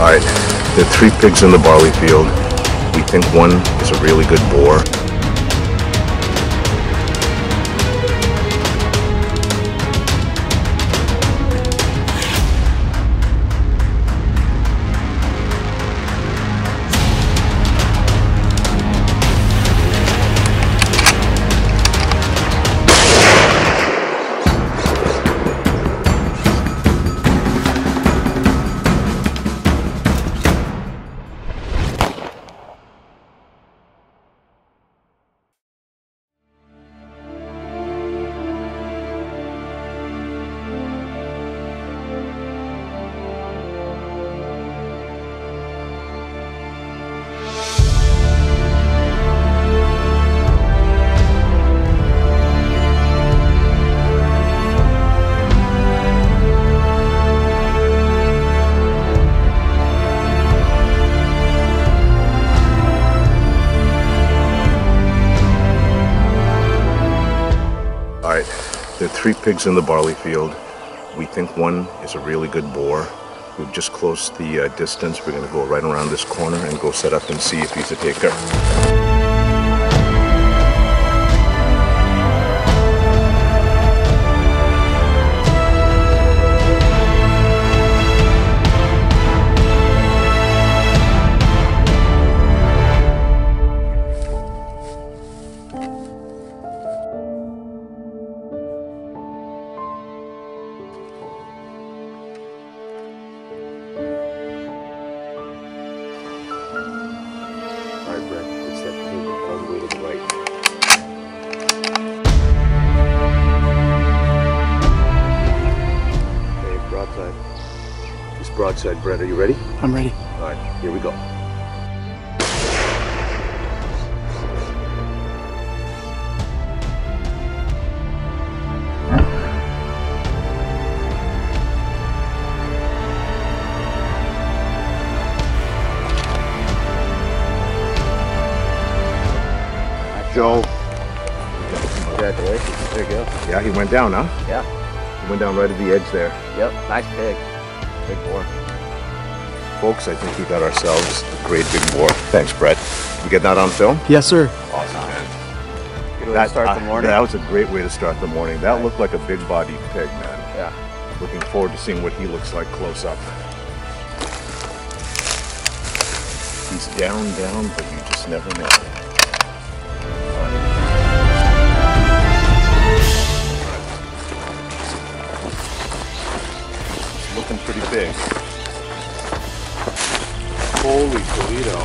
Alright, there are 3 pigs in the barley field. We think one is a really good boar. There are 3 pigs in the barley field. We think one is a really good boar. We've just closed the distance. We're going to go right around this corner and go set up and see if he's a taker. Broadside, Brett. Are you ready? I'm ready. All right, here we go. Joe, congratulations. There you go. Yeah, he went down, huh? Yeah. He went down right at the edge there. Yep, nice pig. Big boar. Folks, I think we got ourselves a great big boar. Thanks, Brett. You get that on film? Yes, sir. Awesome, man. Good way to start the morning. That was a great way to start the morning. That looked like a big-bodied pig, man. Yeah. Looking forward to seeing what he looks like close up. He's down, but you just never know. Pretty big. Holy Toledo.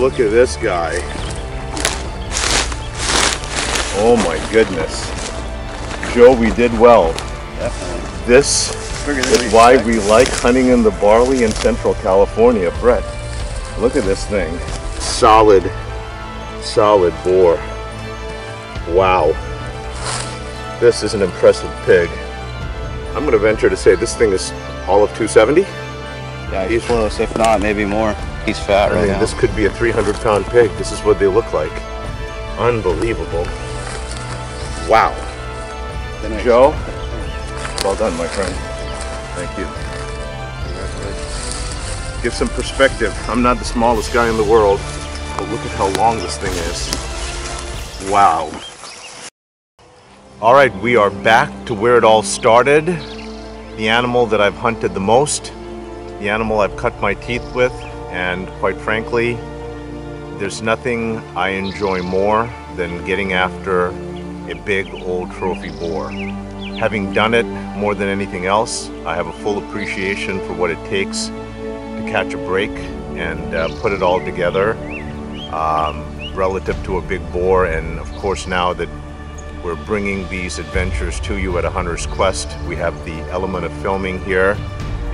Look at this guy. Oh my goodness. Joe, we did well. Definitely. This is why we like hunting in the barley in Central California. Brett, look at this thing. Solid boar. Wow. This is an impressive pig. I'm going to venture to say this thing is all of 270. Yeah, he's one of those, if not, maybe more. He's fat right now. This could be a 300-pound pig. This is what they look like. Unbelievable. Wow. Joe, well done, my friend. Thank you. Congratulations. Give some perspective. I'm not the smallest guy in the world, but look at how long this thing is. Wow. All right, we are back to where it all started. The animal that I've hunted the most, the animal I've cut my teeth with, and quite frankly, there's nothing I enjoy more than getting after a big old trophy boar. Having done it more than anything else, I have a full appreciation for what it takes to catch a break and put it all together relative to a big boar, and of course now that we're bringing these adventures to you at A Hunter's Quest. We have the element of filming here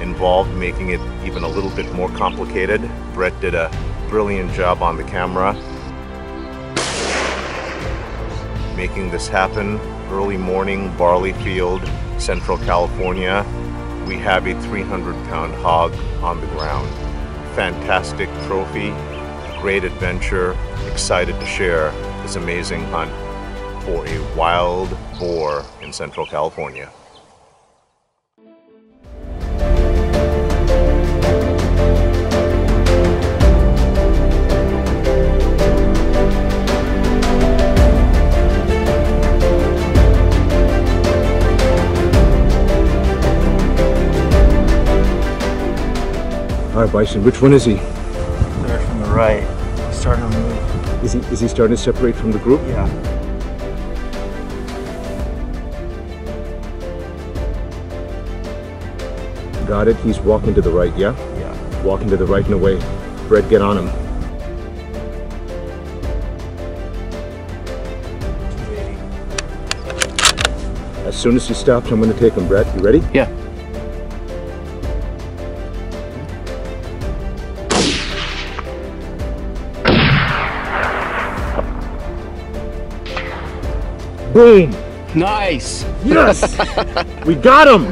involved, making it even a little bit more complicated. Brett did a brilliant job on the camera, making this happen. Early morning, barley field, Central California. We have a 300-pound hog on the ground. Fantastic trophy, great adventure. Excited to share this amazing hunt for a wild boar in Central California. high bison. Which one is he? They're from the right. He's starting to move. Is he starting to separate from the group? Yeah. Got it. He's walking to the right, yeah? Yeah. Walking to the right and away. Brett, get on him. 280. As soon as he stops, I'm going to take him, Brett. You ready? Yeah. Boom! Nice! Yes! We got him!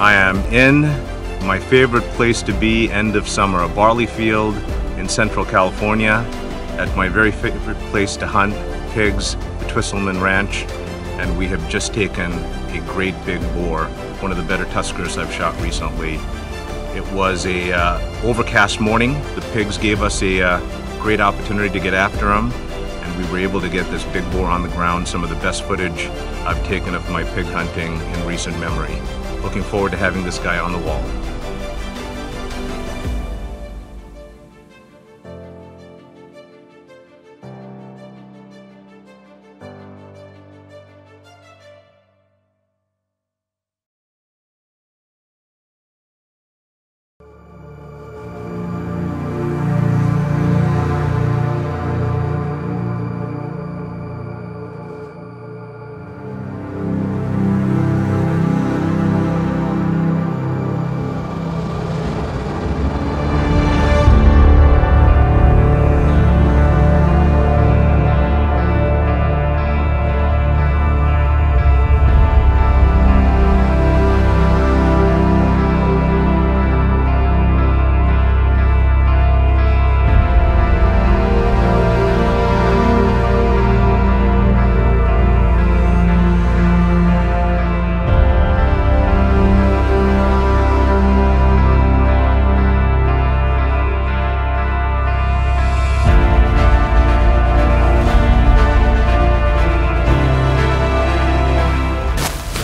I am in my favorite place to be end of summer, a barley field in central California at my very favorite place to hunt pigs, the Twistman Ranch. And we have just taken a great big boar, one of the better tuskers I've shot recently. It was a overcast morning. The pigs gave us a great opportunity to get after them, and we were able to get this big boar on the ground, some of the best footage I've taken of my pig hunting in recent memory. Looking forward to having this guy on the wall.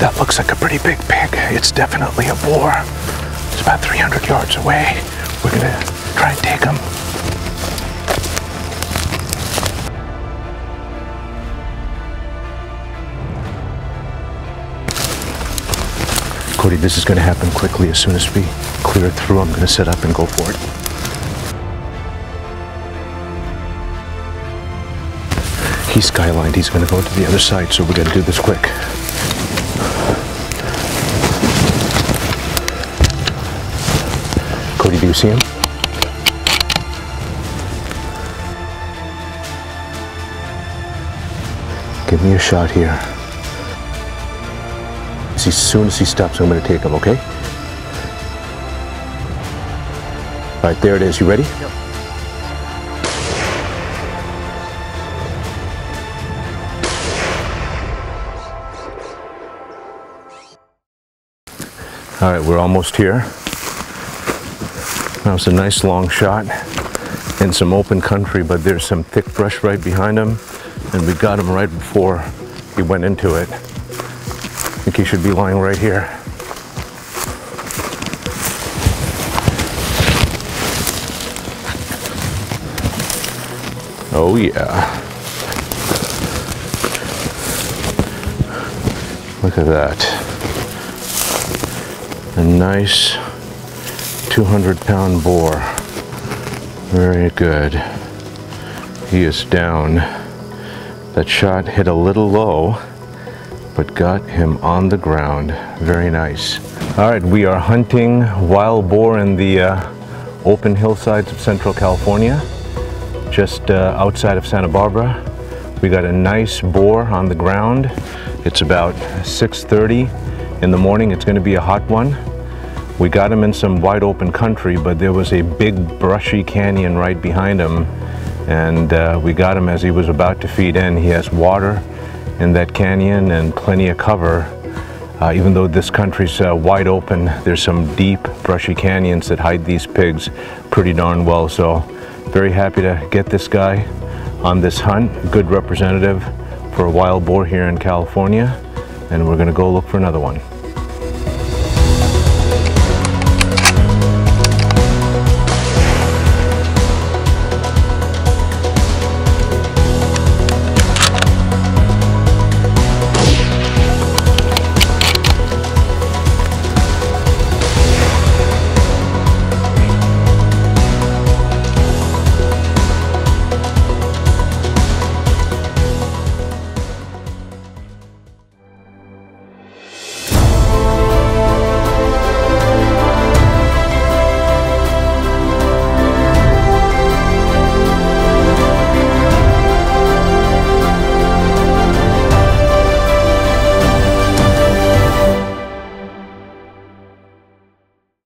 That looks like a pretty big pig. It's definitely a boar. It's about 300 yards away. We're gonna try and take him. Cody, this is gonna happen quickly. As soon as we clear it through, I'm gonna set up and go for it. He's skylined. He's gonna go to the other side, so we're gonna do this quick. Cody, do you see him? Give me a shot here. See, as soon as he stops, I'm going to take him, okay? All right, there it is. You ready? Yep. All right, we're almost here. That was a nice long shot in some open country, but there's some thick brush right behind him, and we got him right before he went into it. I think he should be lying right here. Oh yeah. Look at that. A nice 200-pound boar. Very good. He is down. That shot hit a little low, but got him on the ground. Very nice. All right, we are hunting wild boar in the open hillsides of central California, just outside of Santa Barbara. We got a nice boar on the ground. It's about 6:30 in the morning. It's going to be a hot one. We got him in some wide open country, but there was a big brushy canyon right behind him, and we got him as he was about to feed in. He has water in that canyon and plenty of cover. Even though this country's wide open, there's some deep, brushy canyons that hide these pigs pretty darn well. So very happy to get this guy on this hunt. Good representative for a wild boar here in California. And we're gonna go look for another one.